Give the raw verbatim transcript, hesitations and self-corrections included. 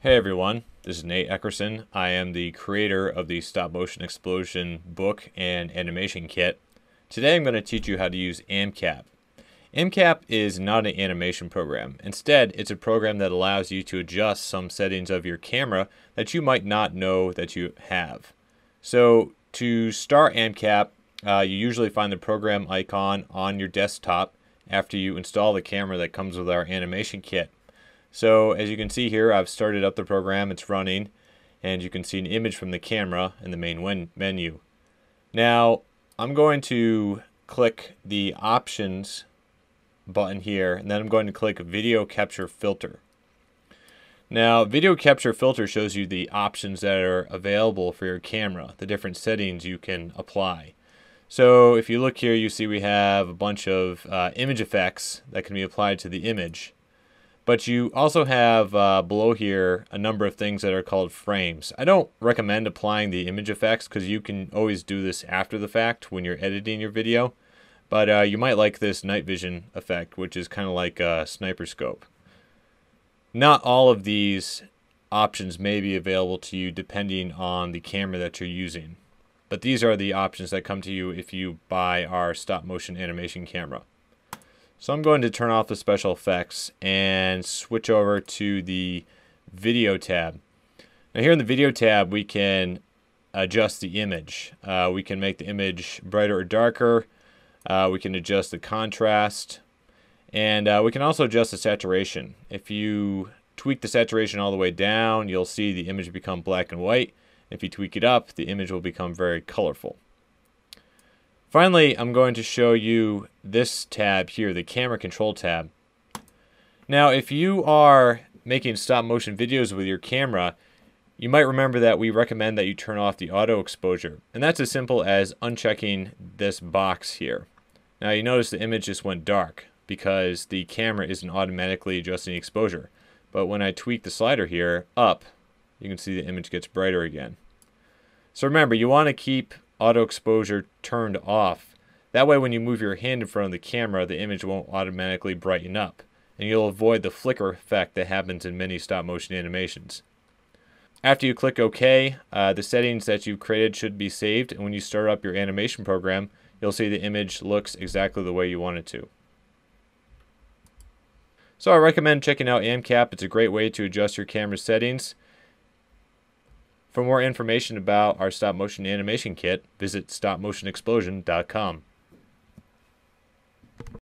Hey everyone, this is Nate Eckerson. I am the creator of the Stop Motion Explosion book and animation kit. Today I'm going to teach you how to use AMCAP. AMCAP is not an animation program. Instead, it's a program that allows you to adjust some settings of your camera that you might not know that you have. So to start AMCAP, uh, you usually find the program icon on your desktop after you install the camera that comes with our animation kit. So as you can see here, I've started up the program, it's running, and you can see an image from the camera in the main menu. Now, I'm going to click the Options button here, and then I'm going to click Video Capture Filter. Now, Video Capture Filter shows you the options that are available for your camera, the different settings you can apply. So if you look here, you see we have a bunch of uh, image effects that can be applied to the image. But you also have uh, below here a number of things that are called frames. I don't recommend applying the image effects because you can always do this after the fact when you're editing your video. But uh, you might like this night vision effect, which is kind of like a sniper scope. Not all of these options may be available to you depending on the camera that you're using. But these are the options that come to you if you buy our stop motion animation camera. So I'm going to turn off the special effects and switch over to the video tab. Now here in the video tab we can adjust the image. Uh, we can make the image brighter or darker. Uh, we can adjust the contrast. And uh, we can also adjust the saturation. If you tweak the saturation all the way down, you'll see the image become black and white. If you tweak it up, the image will become very colorful. Finally, I'm going to show you this tab here, the camera control tab. Now, if you are making stop motion videos with your camera, you might remember that we recommend that you turn off the auto exposure. And that's as simple as unchecking this box here. Now, you notice the image just went dark because the camera isn't automatically adjusting the exposure. But when I tweak the slider here up, you can see the image gets brighter again. So remember, you want to keep auto exposure turned off. That way when you move your hand in front of the camera, the image won't automatically brighten up, and you'll avoid the flicker effect that happens in many stop motion animations. After you click OK, uh, the settings that you've created should be saved, and when you start up your animation program, you'll see the image looks exactly the way you want it to. So I recommend checking out AMCAP. It's a great way to adjust your camera settings. For more information about our stop motion animation kit, visit stop motion explosion dot com.